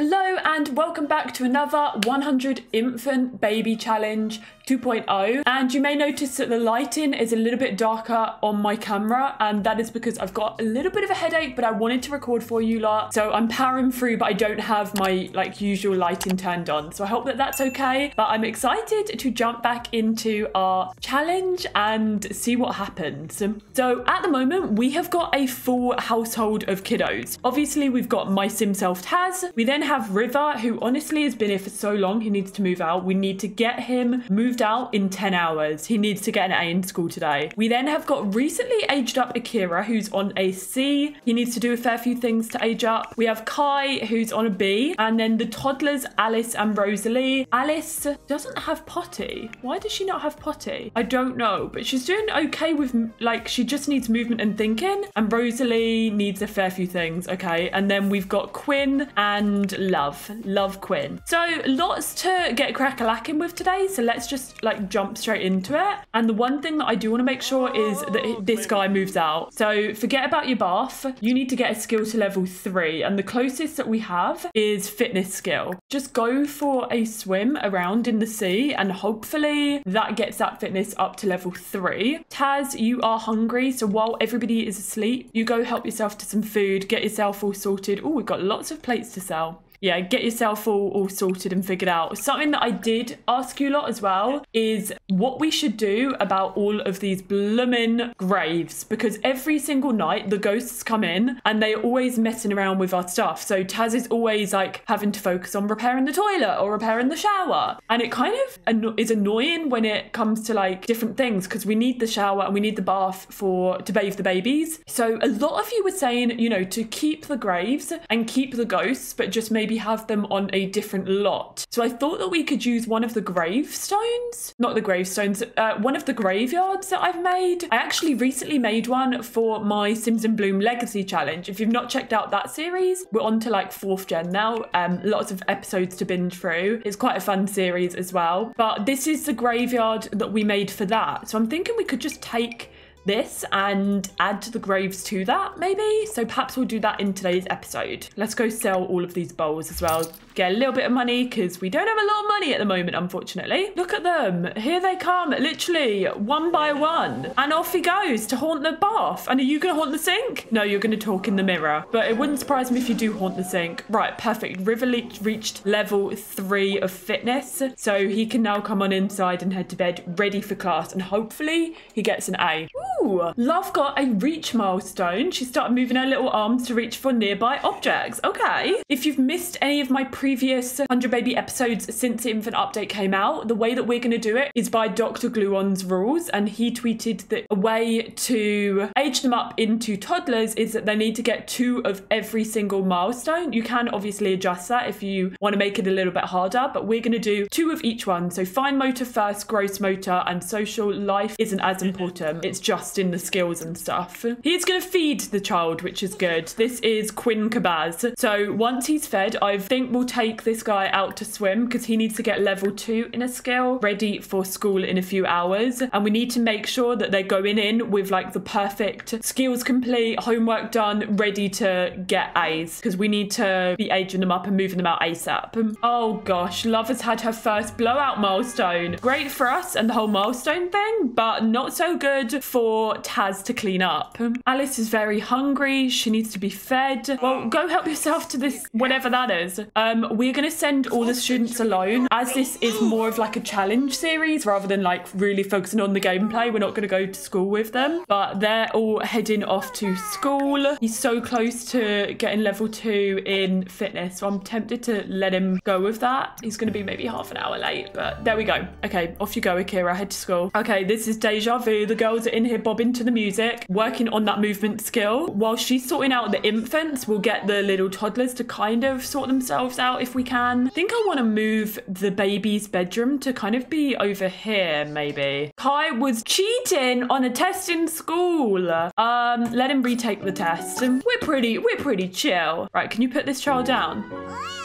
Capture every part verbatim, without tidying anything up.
Hello and welcome back to another one hundred Infant Baby Challenge two point oh, and you may notice that the lighting is a little bit darker on my camera, and that is because I've got a little bit of a headache, but I wanted to record for you lot, so I'm powering through, but I don't have my like usual lighting turned on, so I hope that that's okay. But I'm excited to jump back into our challenge and see what happens. So at the moment we have got a full household of kiddos. Obviously we've got my sim self Taz, we then have have River, who honestly has been here for so long he needs to move out. We need to get him moved out in ten hours. He needs to get an A in school today. We then have got recently aged up Akira, who's on a C. He needs to do a fair few things to age up. We have Kai, who's on a B, and then the toddlers Alice and Rosalie. Alice doesn't have potty. Why does she not have potty? I don't know, but she's doing okay with, like, she just needs movement and thinking, and Rosalie needs a fair few things. Okay, and then we've got Quinn and Love. Love Quinn. So lots to get crack-a-lacking with today, so let's just like jump straight into it. And the one thing that I do want to make sure is that this guy moves out. So forget about your bath. You need to get a skill to level three, and the closest that we have is fitness skill. Just go for a swim around in the sea and hopefully that gets that fitness up to level three. Taz, you are hungry, so while everybody is asleep, you go help yourself to some food, get yourself all sorted. Oh, we've got lots of plates to sell. Yeah, get yourself all, all sorted and figured out. Something that I did ask you lot as well is what we should do about all of these bloomin' graves, because every single night the ghosts come in and they're always messing around with our stuff. So Taz is always like having to focus on repairing the toilet or repairing the shower, and it kind of anno- is annoying when it comes to like different things, because we need the shower and we need the bath for to bathe the babies. So a lot of you were saying, you know, to keep the graves and keep the ghosts, but just maybe have them on a different lot. So I thought that we could use one of the gravestones, not the gravestones, uh, one of the graveyards that I've made. I actually recently made one for my Sims in Bloom Legacy Challenge. If you've not checked out that series, we're on to like fourth gen now. Um, lots of episodes to binge through. It's quite a fun series as well. But this is the graveyard that we made for that. So I'm thinking we could just take this and add the graves to that maybe. So perhaps we'll do that in today's episode. Let's go sell all of these bowls as well, get a little bit of money, because we don't have a lot of money at the moment, unfortunately. Look at them, here they come, literally one by one, and off he goes to haunt the bath. And are you gonna haunt the sink? No, you're gonna talk in the mirror, but it wouldn't surprise me if you do haunt the sink. Right, perfect. River reached level three of fitness, so he can now come on inside and head to bed ready for class, and hopefully he gets an A. Ooh. Love got a reach milestone. She started moving her little arms to reach for nearby objects. Okay. If you've missed any of my previous one hundred Baby episodes since the infant update came out, the way that we're going to do it is by Doctor Gluon's rules, and he tweeted that a way to age them up into toddlers is that they need to get two of every single milestone. You can obviously adjust that if you want to make it a little bit harder, but we're going to do two of each one. So fine motor first, gross motor, and social life isn't as important. It's just in the skills and stuff. He's gonna feed the child, which is good. This is Quinn Kabaz. So once he's fed, I think we'll take this guy out to swim, because he needs to get level two in a skill, ready for school in a few hours. And we need to make sure that they're going in with like the perfect skills complete, homework done, ready to get A's, because we need to be aging them up and moving them out ASAP. Oh gosh, Love has had her first blowout milestone. Great for us and the whole milestone thing, but not so good for Taz to clean up. Alice is very hungry. She needs to be fed. Well, go help yourself to this, whatever that is. Um, we're going to send all the students alone, as this is more of like a challenge series rather than like really focusing on the gameplay. We're not going to go to school with them, but they're all heading off to school. He's so close to getting level two in fitness, so I'm tempted to let him go with that. He's going to be maybe half an hour late, but there we go. Okay, off you go, Akira. Head to school. Okay, this is deja vu. The girls are in here bobbing to the music, working on that movement skill. While she's sorting out the infants, we'll get the little toddlers to kind of sort themselves out if we can. I think I want to move the baby's bedroom to kind of be over here, maybe. Kai was cheating on a test in school. Um, let him retake the test. We're pretty, we're pretty chill. Right, can you put this child down?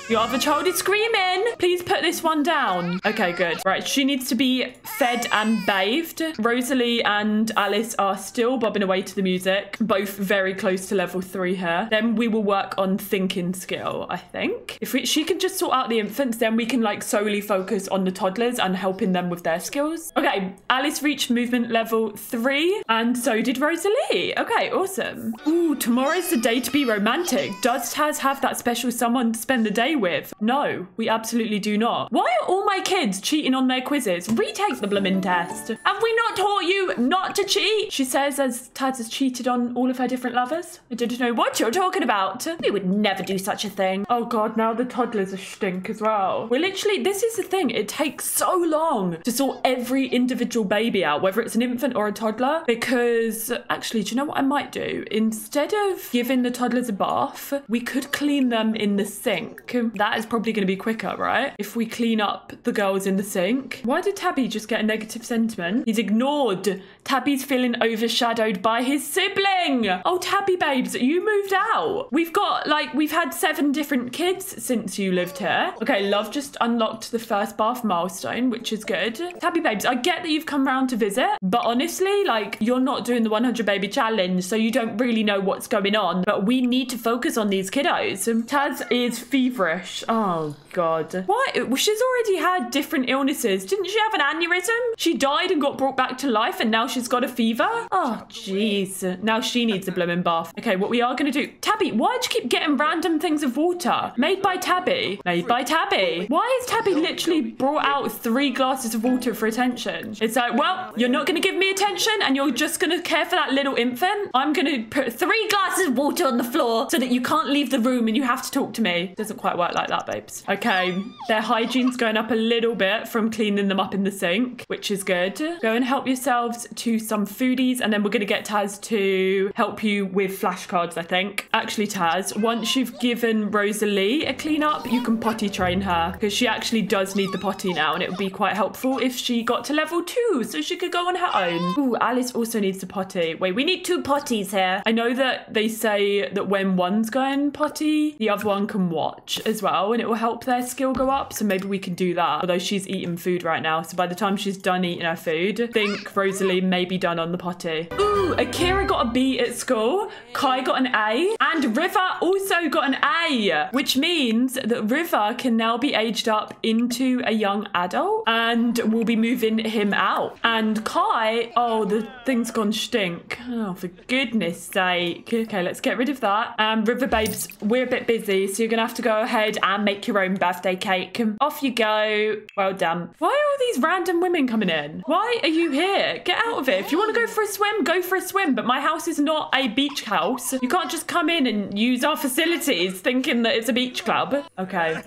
The other child is screaming. Please put this one down. Okay, good. Right, she needs to be fed and bathed. Rosalie and Alice are still bobbing away to the music, both very close to level three here. Then we will work on thinking skill, I think. If we, she can just sort out the infants, then we can like solely focus on the toddlers and helping them with their skills. Okay, Alice reached movement level three and so did Rosalie. Okay, awesome. Ooh, tomorrow's the day to be romantic. Does Taz have that special someone to spend the day with? No, we absolutely do not. Why are all my kids cheating on their quizzes? Retake the blooming test. Have we not taught you not to cheat? She says as Taz has cheated on all of her different lovers. I didn't know what you're talking about. We would never do such a thing. Oh God, now the toddlers are stink as well. We're literally, this is the thing. It takes so long to sort every individual baby out, whether it's an infant or a toddler, because actually, do you know what I might do? Instead of giving the toddlers a bath, we could clean them in the sink. That is probably going to be quicker, right? If we clean up the girls in the sink. Why did Tabby just get a negative sentiment? He's ignored. Tabby's feeling overshadowed by his sibling. Oh, Tabby babes, you moved out. We've got like, we've had seven different kids since you lived here. Okay, Love just unlocked the first bath milestone, which is good. Tabby babes, I get that you've come round to visit, but honestly, like you're not doing the one hundred baby challenge, so you don't really know what's going on, but we need to focus on these kiddos. Taz is feverish. Oh God. Why? Well, she's already had different illnesses. Didn't she have an aneurysm? She died and got brought back to life and now she's got a fever? Oh, jeez. Now she needs a blooming bath. Okay, what we are going to do... Tabby, why do you keep getting random things of water? Made by Tabby. Made by Tabby. Why is Tabby literally brought out three glasses of water for attention? It's like, well, you're not going to give me attention and you're just going to care for that little infant? I'm going to put three glasses of water on the floor so that you can't leave the room and you have to talk to me. Doesn't quite work like that, babes. Okay, their hygiene's going up a little bit from cleaning them up in the sink, which is good. Go and help yourselves to some foodies and then we're going to get Taz to help you with flashcards, I think. Actually, Taz, once you've given Rosalie a clean up, you can potty train her because she actually does need the potty now and it would be quite helpful if she got to level two so she could go on her own. Ooh, Alice also needs to potty. Wait, we need two potties here. I know that they say that when one's going potty, the other one can watch as well and it will help their skill go up, so maybe we can do that. Although she's eating food right now, so by the time she's done eating her food, I think Rosalie may be done on the potty. Ooh, Akira got a B at school, Kai got an A, and River also got an A, which means that River can now be aged up into a young adult and we'll be moving him out. And Kai, oh, the thing's gone stink. Oh, for goodness sake. Okay, let's get rid of that. Um, River babes, we're a bit busy, so you're gonna have to go ahead and make your own birthday cake. Off you go. Well done. Why are all these random women coming in? Why are you here? Get out of it. If you want to go for a swim, go for a swim. But my house is not a beach house. You can't just come in and use our facilities thinking that it's a beach club. Okay.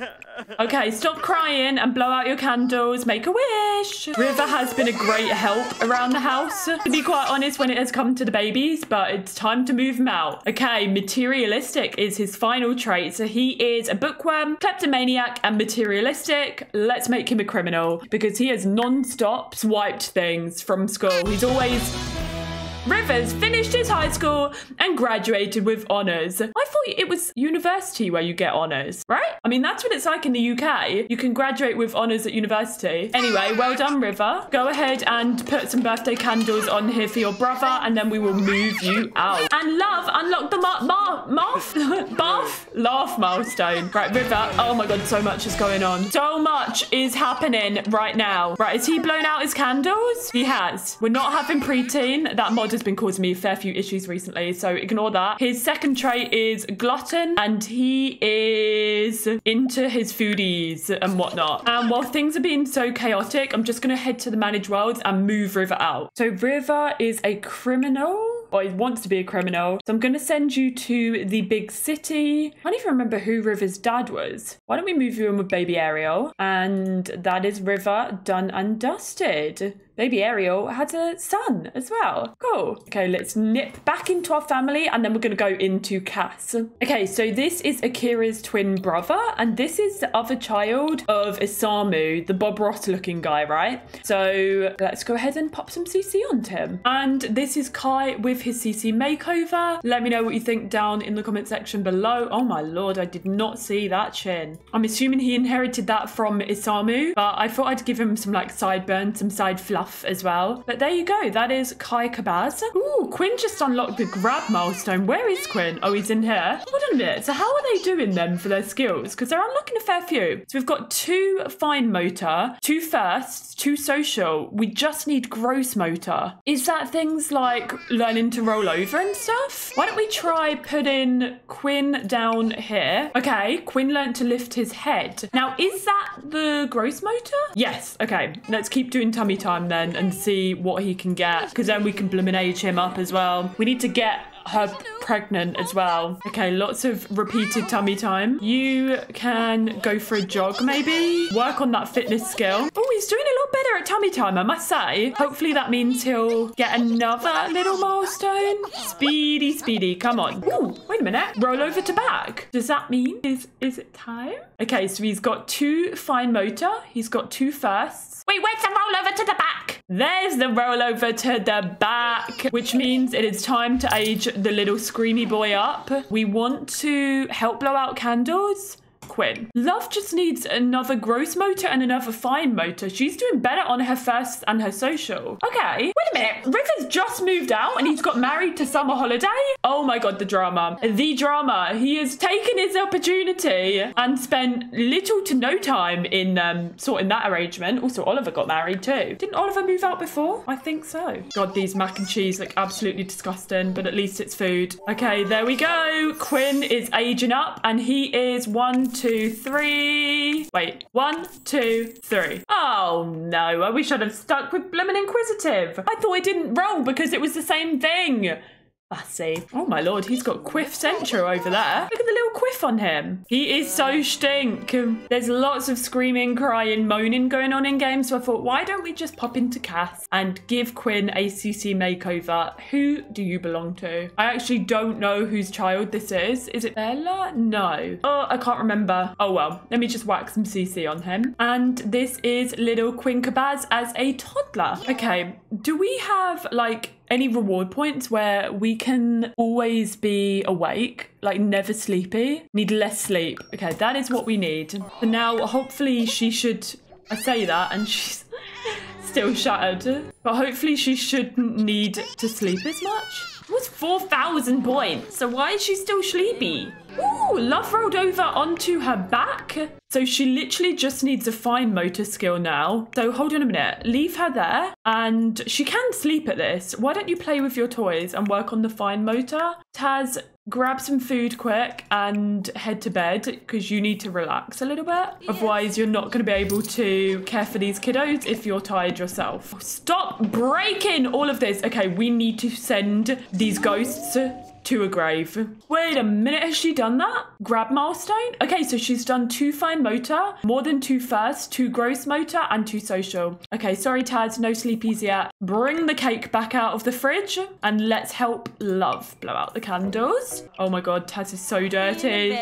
Okay, stop crying and blow out your candles. Make a wish. River has been a great help around the house, to be quite honest, when it has come to the babies, but it's time to move him out. Okay, materialistic is his final trait. So he is a bookworm, kleptomaniac, and materialistic. Let's make him a criminal because he has non-stop swiped things from school. He's always... Rivers finished his high school and graduated with honours. I thought it was university where you get honours, right? I mean, that's what it's like in the U K. You can graduate with honours at university. Anyway, well done, River. Go ahead and put some birthday candles on here for your brother and then we will move you out. And Love unlocked the ma ma math, bath, laugh milestone. Right, River. Oh my God, so much is going on. So much is happening right now. Right, has he blown out his candles? He has. We're not having preteen. That mod has been causing me a fair few issues recently, so ignore that. His second trait is glutton and he is into his foodies and whatnot. And while things are being so chaotic, I'm just gonna head to the managed worlds and move River out. So River is a criminal. Or he wants to be a criminal. So I'm going to send you to the big city. I don't even remember who River's dad was. Why don't we move you in with baby Ariel? And that is River done and dusted. baby Ariel had a son as well. Cool. Okay, let's nip back into our family and then we're going to go into Cass. Okay, so this is Akira's twin brother and this is the other child of Isamu, the Bob Ross looking guy, right? So let's go ahead and pop some C C onto him. And this is Kai with his C C makeover. Let me know what you think down in the comment section below. Oh my lord, I did not see that chin. I'm assuming he inherited that from Isamu, but I thought I'd give him some like sideburns, some side fluff as well. But there you go, that is Tazkabaz. Ooh, Quinn just unlocked the grab milestone. Where is Quinn? Oh, he's in here. Hold on a minute, so how are they doing then for their skills? Because they're unlocking a fair few. So we've got two fine motor, two firsts, two social. We just need gross motor. Is that things like learning to roll over and stuff? Why don't we try putting Quinn down here? Okay, Quinn learned to lift his head. Now, is that the gross motor? Yes, okay. Let's keep doing tummy time then and see what he can get, because then we can blooming age him up as well. We need to get her pregnant as well. Okay, lots of repeated tummy time. You can go for a jog maybe. Work on that fitness skill. Oh, he's doing a lot better at tummy time, I must say. Hopefully that means he'll get another little milestone. Speedy, speedy, come on. Oh, wait a minute. Roll over to back. Does that mean is is it time? Okay, so he's got two fine motor. He's got two firsts. Wait, where's the roll over to the back? There's the roll over to the back, which means it is time to age the little screamy boy up. We want to help blow out candles. Quinn. Love just needs another gross motor and another fine motor. She's doing better on her first and her social. Okay, wait a minute. River's just moved out and he's got married to Summer Holiday. Oh my god, the drama. The drama. He has taken his opportunity and spent little to no time in um, sorting that arrangement. Also, Oliver got married too. Didn't Oliver move out before? I think so. God, these mac and cheese look absolutely disgusting, but at least it's food. Okay, there we go. Quinn is aging up and he is one, two, three. Wait, one, two, three. Oh no, I wish I'd have stuck with bloomin' inquisitive. I thought I didn't roll because it was the same thing. Fussy. Oh my lord, he's got quiff central over there. Look at the little quiff on him. He is so stink. There's lots of screaming, crying, moaning going on in game, so I thought, why don't we just pop into Cass and give Quinn a C C makeover? Who do you belong to? I actually don't know whose child this is. Is it Bella? No. Oh, I can't remember. Oh well, let me just whack some C C on him. And this is little Tazkabaz as a toddler. Okay, do we have like any reward points where we can always be awake, like never sleepy? Need less sleep. Okay, that is what we need. For now, hopefully she should... I say that and she's still shattered. But hopefully she shouldn't need to sleep as much. What's four thousand points? So why is she still sleepy? Ooh, love rolled over onto her back. So she literally just needs a fine motor skill now. So hold on a minute, leave her there and she can sleep at this. Why don't you play with your toys and work on the fine motor? Taz, grab some food quick and head to bed because you need to relax a little bit. Yes. Otherwise you're not gonna be able to care for these kiddos if you're tired yourself. Stop breaking all of this. Okay, we need to send these ghosts to a grave. Wait a minute, has she done that? Grab milestone? Okay, so she's done two fine motor, more than two first, two gross motor, and two social. Okay, sorry Taz, no sleepies yet. Bring the cake back out of the fridge and let's help Love blow out the candles. Oh my god, Taz is so dirty.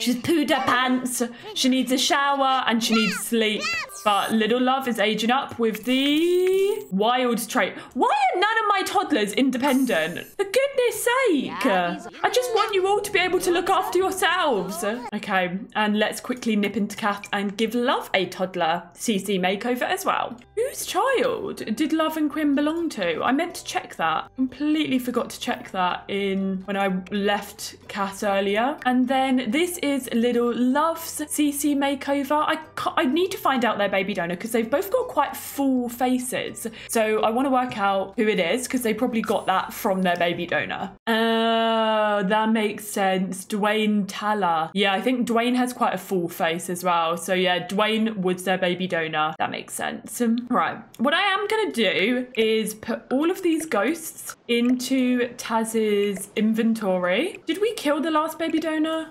She's pooed her pants. She needs a shower and she needs sleep. But little Love is aging up with the wild trait. Why are none of my toddlers independent? For goodness sake. I just want you all to be able to look after yourselves. Okay, and let's quickly nip into Cat and give Love a toddler C C makeover as well. Whose child did Love and Quinn belong to? I meant to check that. Completely forgot to check that in when I left Cat earlier. And then this is little Love's C C makeover. I, I need to find out their baby donor because they've both got quite full faces. So I want to work out who it is because they probably got that from their baby donor. Um, Oh, that makes sense. Dwayne Taller. Yeah, I think Dwayne has quite a full face as well. So yeah, Dwayne was their baby donor. That makes sense. Right. What I am going to do is put all of these ghosts into Taz's inventory. Did we kill the last baby donor?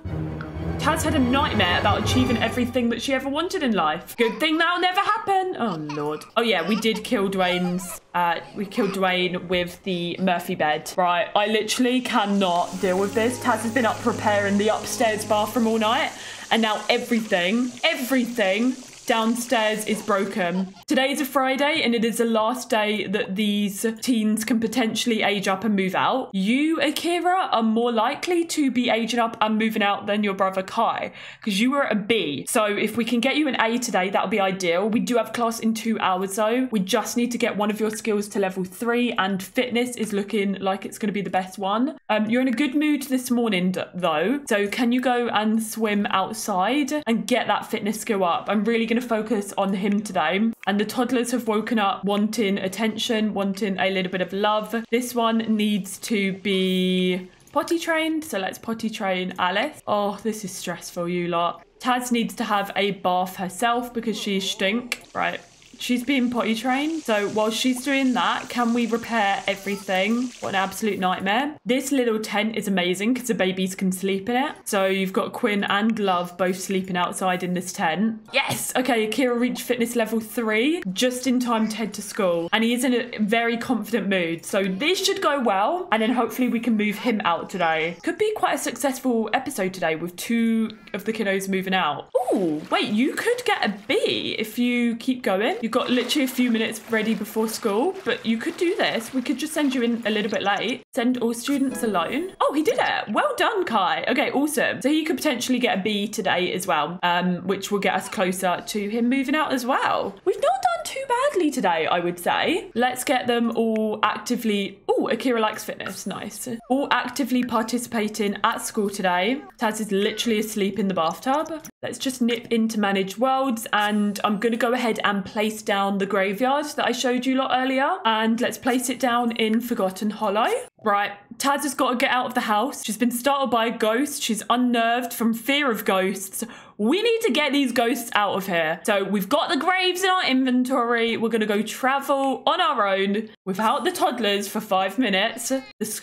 Taz had a nightmare about achieving everything that she ever wanted in life. Good thing that'll never happen. Oh, Lord. Oh, yeah, we did kill Dwayne's. Uh, we killed Dwayne with the Murphy bed. Right, I literally cannot deal with this. Taz has been up preparing the upstairs bathroom all night. And now everything, everything... downstairs is broken. Today is a Friday and it is the last day that these teens can potentially age up and move out. You, Akira, are more likely to be aging up and moving out than your brother Kai, because you were a B. So if we can get you an A today, that'll be ideal. We do have class in two hours though. We just need to get one of your skills to level three, and fitness is looking like it's going to be the best one. Um, you're in a good mood this morning though. So can you go and swim outside and get that fitness skill up? I'm really going to focus on him today. And the toddlers have woken up wanting attention, wanting a little bit of love. This one needs to be potty trained, so let's potty train Alice. Oh, this is stressful, you lot. Taz needs to have a bath herself because she stink. Right, she's being potty trained. So while she's doing that, can we repair everything? What an absolute nightmare. This little tent is amazing because the babies can sleep in it. So you've got Quinn and Love both sleeping outside in this tent. Yes. Okay, Akira reached fitness level three just in time to head to school. And he is in a very confident mood. So this should go well. And then hopefully we can move him out today. Could be quite a successful episode today with two of the kiddos moving out. Oh, wait, you could get a B if you keep going. You've got literally a few minutes ready before school, but you could do this. We could just send you in a little bit late. Send all students alone. Oh, he did it. Well done, Kai. Okay, awesome. So he could potentially get a B today as well, um, which will get us closer to him moving out as well. We've not done too badly today, I would say. Let's get them all actively... Oh, Akira likes fitness. Nice. All actively participating at school today. Taz is literally asleep in the bathtub. Let's just nip into Manage Worlds, and I'm going to go ahead and place down the graveyard that I showed you lot earlier, and let's place it down in Forgotten Hollow. Right, Taz has got to get out of the house. She's been startled by a ghost. She's unnerved from fear of ghosts. We need to get these ghosts out of here. So we've got the graves in our inventory. We're going to go travel on our own without the toddlers for five minutes.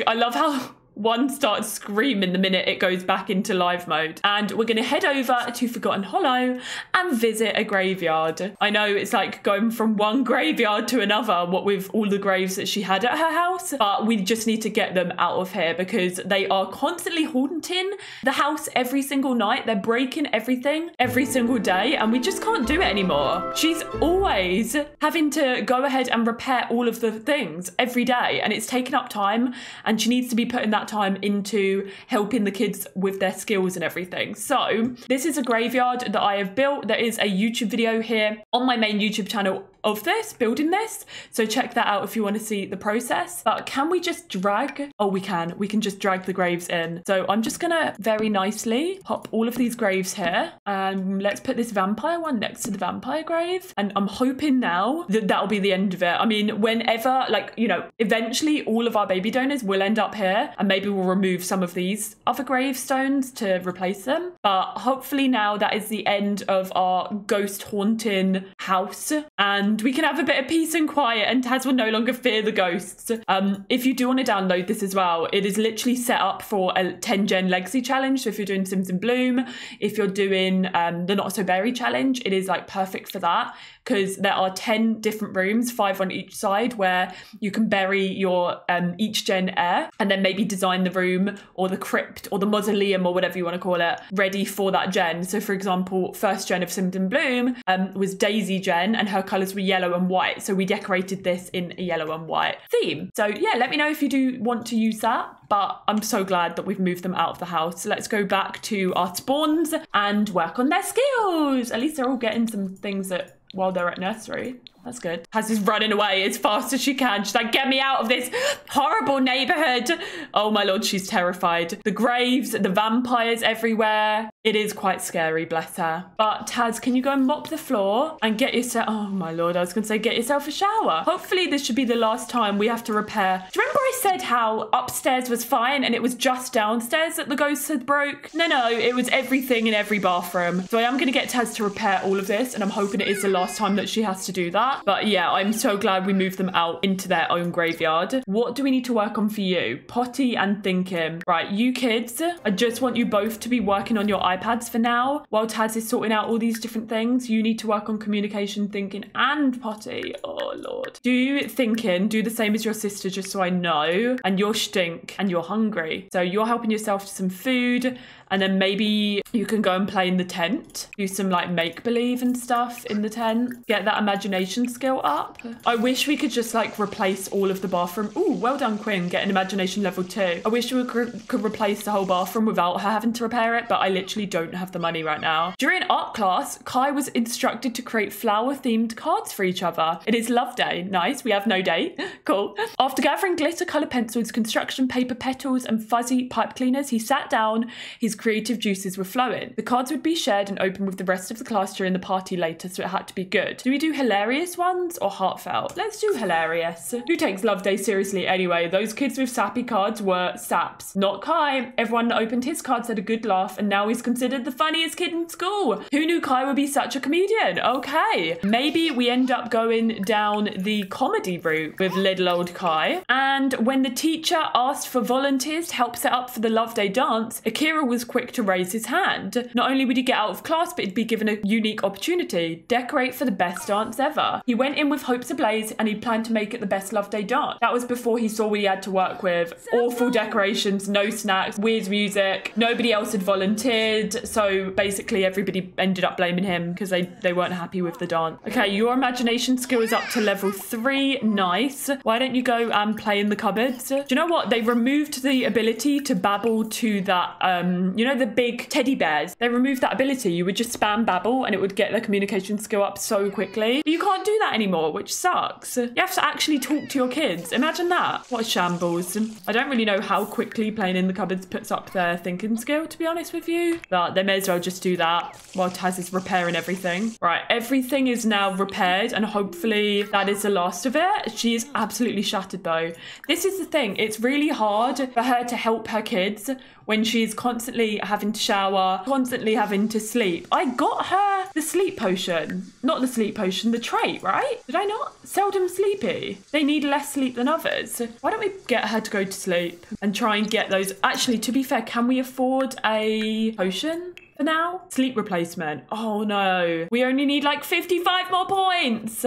I love how... one starts screaming the minute it goes back into live mode. And we're going to head over to Forgotten Hollow and visit a graveyard. I know it's like going from one graveyard to another, what with all the graves that she had at her house. But we just need to get them out of here because they are constantly haunting the house every single night. They're breaking everything every single day and we just can't do it anymore. She's always having to go ahead and repair all of the things every day. And it's taken up time and she needs to be put in that time into helping the kids with their skills and everything. So this is a graveyard that I have built. There is a YouTube video here on my main YouTube channel of this, building this. So check that out if you want to see the process. But can we just drag? Oh, we can. We can just drag the graves in. So I'm just going to very nicely pop all of these graves here. And let's put this vampire one next to the vampire grave. And I'm hoping now that that'll be the end of it. I mean, whenever, like, you know, eventually all of our baby donors will end up here. And maybe we'll remove some of these other gravestones to replace them. But hopefully now that is the end of our ghost haunting house. And And we can have a bit of peace and quiet and Taz will no longer fear the ghosts. Um, if you do want to download this as well, it is literally set up for a ten gen legacy challenge. So if you're doing Sims in Bloom, if you're doing um, the Not So Berry challenge, it is like perfect for that because there are ten different rooms, five on each side, where you can bury your um, each gen heir and then maybe design the room or the crypt or the mausoleum or whatever you want to call it, ready for that gen. So for example, first gen of Sims in Bloom um, was Daisy gen and her colours were yellow and white, so we decorated this in a yellow and white theme. So yeah, let me know if you do want to use that, but I'm so glad that we've moved them out of the house. So let's go back to our spawns and work on their skills. At least they're all getting some things that while they're at nursery. That's good. Taz is running away as fast as she can. She's like, get me out of this horrible neighborhood. Oh my Lord, she's terrified. The graves, the vampires everywhere. It is quite scary, bless her. But Taz, can you go and mop the floor and get yourself, oh my Lord, I was gonna say, get yourself a shower. Hopefully this should be the last time we have to repair. Do you remember I said how upstairs was fine and it was just downstairs that the ghosts had broke? No, no, it was everything in every bathroom. So I am gonna get Taz to repair all of this and I'm hoping it is the last time that she has to do that. that. But yeah, I'm so glad we moved them out into their own graveyard. What do we need to work on for you? Potty and thinking. Right, you kids, I just want you both to be working on your iPads for now. While Taz is sorting out all these different things, you need to work on communication, thinking, and potty. Oh, Lord. Do thinking, do the same as your sister, just so I know. And you're stink and you're hungry. So you're helping yourself to some food. And then maybe you can go and play in the tent. Do some like make-believe and stuff in the tent. Get that imagination skill up. I wish we could just like replace all of the bathroom. Ooh, well done, Quinn, getting imagination level two. I wish we could, could replace the whole bathroom without her having to repair it, but I literally don't have the money right now. During art class, Kai was instructed to create flower-themed cards for each other. It is love day. Nice, we have no date. Cool. After gathering glitter, colour pencils, construction paper, petals, and fuzzy pipe cleaners, he sat down. His creative juices were flowing. The cards would be shared and opened with the rest of the class during the party later, so it had to be good. Do we do hilarious ones or heartfelt? Let's do hilarious. Who takes Love Day seriously anyway? Those kids with sappy cards were saps, not Kai. Everyone that opened his cards had a good laugh, and now he's considered the funniest kid in school. Who knew Kai would be such a comedian? Okay. Maybe we end up going down the comedy route with little old Kai. And when the teacher asked for volunteers to help set up for the Love Day dance, Akira was quick to raise his hand. Not only would he get out of class, but he'd be given a unique opportunity. Decorate for the best dance ever. He went in with hopes ablaze and he planned to make it the best Love Day dance. That was before he saw what he had to work with. So awful fun. Decorations, no snacks, weird music. Nobody else had volunteered. So basically everybody ended up blaming him because they, they weren't happy with the dance. Okay, your imagination skill is up to level three. Nice. Why don't you go and play in the cupboards? Do you know what? They removed the ability to babble to that, um, you know, the big teddy bears. They removed that ability. You would just spam babble and it would get the communication skill up so quickly. But you can't do that anymore, which sucks. You have to actually talk to your kids. Imagine that. What a shambles. I don't really know how quickly playing in the cupboards puts up their thinking skill, to be honest with you. But they may as well just do that while Taz is repairing everything. Right, everything is now repaired and hopefully that is the last of it. She is absolutely shattered though. This is the thing. It's really hard for her to help her kids when she's constantly having to shower, constantly having to sleep. I got her the sleep potion, not the sleep potion, the trait, right? Did I not? Seldom sleepy. They need less sleep than others. Why don't we get her to go to sleep and try and get those? Actually, to be fair, can we afford a potion for now? Sleep replacement. Oh no. We only need like fifty-five more points.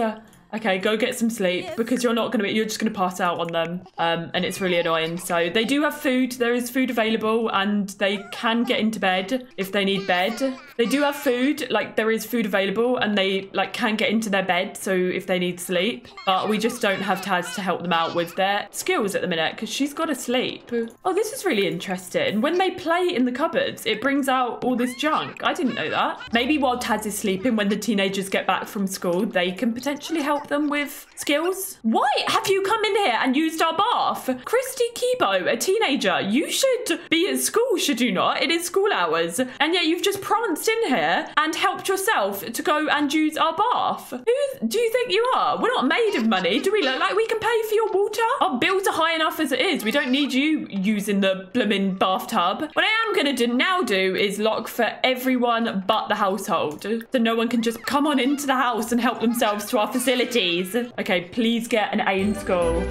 Okay, go get some sleep because you're not going to be, you're just going to pass out on them. Um, and it's really annoying. So they do have food. There is food available and they can get into bed if they need bed. They do have food, like there is food available and they like can get into their bed. So if they need sleep, but we just don't have Taz to help them out with their skills at the minute because she's got to sleep. Oh, this is really interesting. When they play in the cupboards, it brings out all this junk. I didn't know that. Maybe while Taz is sleeping, when the teenagers get back from school, they can potentially help them with skills. Why have you come in here and used our bath? Christy Kibo, a teenager, you should be at school, should you not? It is school hours. And yet you've just pranced in here and helped yourself to go and use our bath. Who do you think you are? We're not made of money. Do we look like we can pay for your water? Our bills are high enough as it is. We don't need you using the blooming bathtub. What I am going to do now do is lock for everyone but the household. So no one can just come on into the house and help themselves to our facility. Okay, please get an A in school.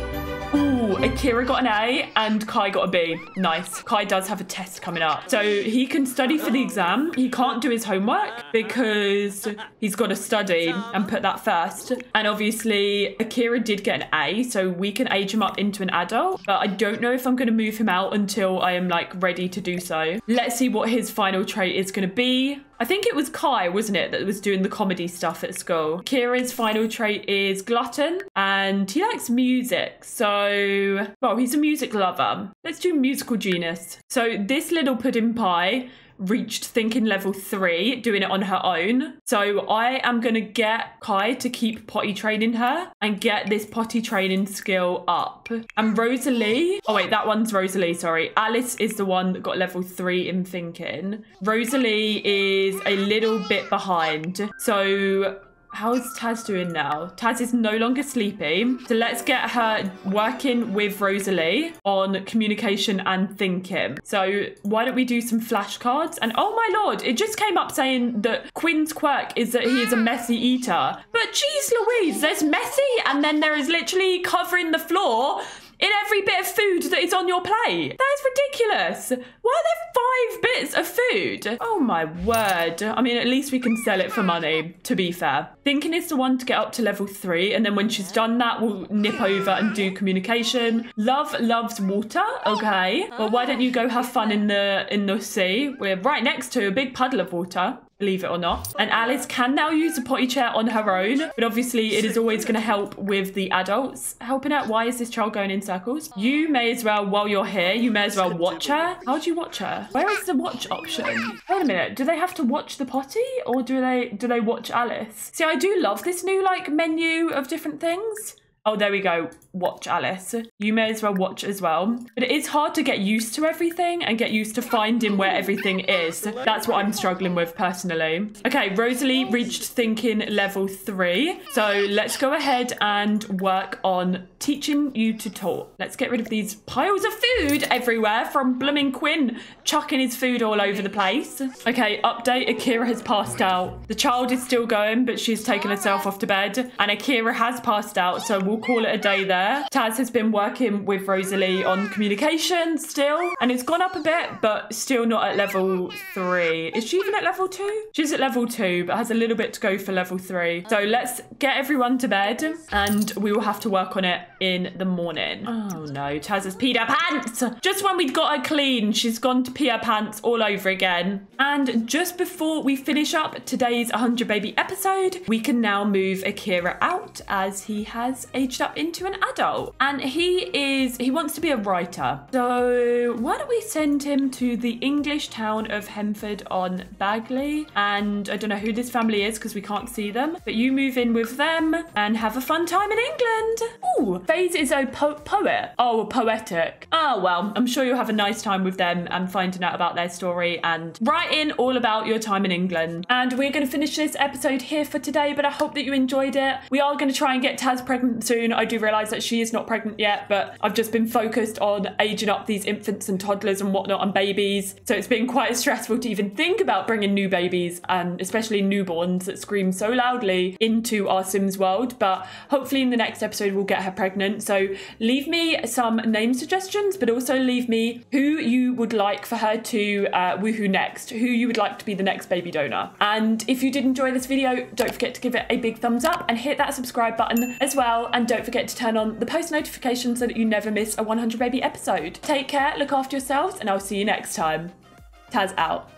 Ooh, Akira got an A and Kai got a B. Nice. Kai does have a test coming up. So he can study for the exam. He can't do his homework because he's got to study and put that first. And obviously Akira did get an A, so we can age him up into an adult. But I don't know if I'm going to move him out until I am like ready to do so. Let's see what his final trait is going to be. I think it was Kai, wasn't it, that was doing the comedy stuff at school. Kira's final trait is glutton and he likes music. So, well, he's a music lover. Let's do musical genius. So this little pudding pie reached thinking level three, doing it on her own. So I am going to get Kai to keep potty training her and get this potty training skill up. And Rosalie, oh wait, that one's Rosalie, sorry. Alice is the one that got level three in thinking. Rosalie is a little bit behind. So how's Taz doing now? Taz is no longer sleepy. So let's get her working with Rosalie on communication and thinking. So why don't we do some flashcards? And oh my Lord, it just came up saying that Quinn's quirk is that he is a messy eater. But jeez Louise, there's messy, and then there is literally covering the floor in every bit of food that is on your plate. That is ridiculous. Why are there five bits of food? Oh my word. I mean, at least we can sell it for money, to be fair. Thinking is the one to get up to level three, and then when she's done that, we'll nip over and do communication. Love loves water. Okay. Well, why don't you go have fun in the in the sea? We're right next to a big puddle of water, believe it or not. And Alice can now use a potty chair on her own, but obviously it is always going to help with the adults helping out. Why is this child going in circles? You may as well, while you're here, you may as well watch her. How do you watch her? Where is the watch option? Wait a minute, do they have to watch the potty, or do they do they watch Alice? See, I do love this new like menu of different things. Oh, there we go. Watch Alice. You may as well watch as well. But it is hard to get used to everything and get used to finding where everything is. That's what I'm struggling with personally. Okay, Rosalie reached thinking level three. So let's go ahead and work on teaching you to talk. Let's get rid of these piles of food everywhere from blooming Quinn chucking his food all over the place. Okay, update. Akira has passed out. The child is still going, but she's taken herself off to bed. And Akira has passed out, so we'll call it a day there. Taz has been working with Rosalie on communication still, and it's gone up a bit, but still not at level three. Is she even at level two? She's at level two, but has a little bit to go for level three. So let's get everyone to bed, and we will have to work on it in the morning. Oh no, Taz has peed her pants! Just when we'd got her clean, she's gone to pee her pants all over again. And just before we finish up today's one hundred Baby episode, we can now move Akira out as he has a up into an adult, and he is he wants to be a writer, so why don't we send him to the English town of Hemford on Bagley? And I don't know who this family is because we can't see them, but you move in with them and have a fun time in England. Oh, Faze is a po poet oh poetic oh well, I'm sure you'll have a nice time with them and finding out about their story and writing all about your time in England. And we're going to finish this episode here for today, but I hope that you enjoyed it. We are going to try and get Taz pregnant soon. I do realise that she is not pregnant yet, but I've just been focused on aging up these infants and toddlers and whatnot and babies, so it's been quite stressful to even think about bringing new babies, and especially newborns that scream so loudly, into our Sims world. But hopefully in the next episode we'll get her pregnant. So leave me some name suggestions, but also leave me who you would like for her to uh, woohoo next, who you would like to be the next baby donor. And if you did enjoy this video, don't forget to give it a big thumbs up and hit that subscribe button as well, and don't forget to turn on the post notifications so that you never miss a one hundred Baby episode. Take care, look after yourselves, and I'll see you next time. Taz out.